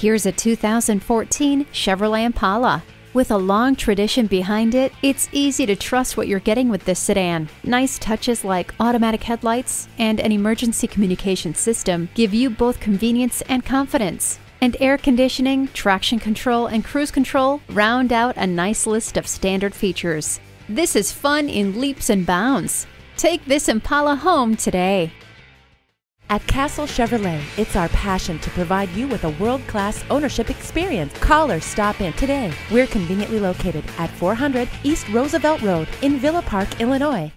Here's a 2014 Chevrolet Impala. With a long tradition behind it, it's easy to trust what you're getting with this sedan. Nice touches like automatic headlights and an emergency communication system give you both convenience and confidence. And air conditioning, traction control, and cruise control round out a nice list of standard features. This is fun in leaps and bounds. Take this Impala home today. At Castle Chevrolet, it's our passion to provide you with a world-class ownership experience. Call or stop in today. We're conveniently located at 400 East Roosevelt Road in Villa Park, Illinois.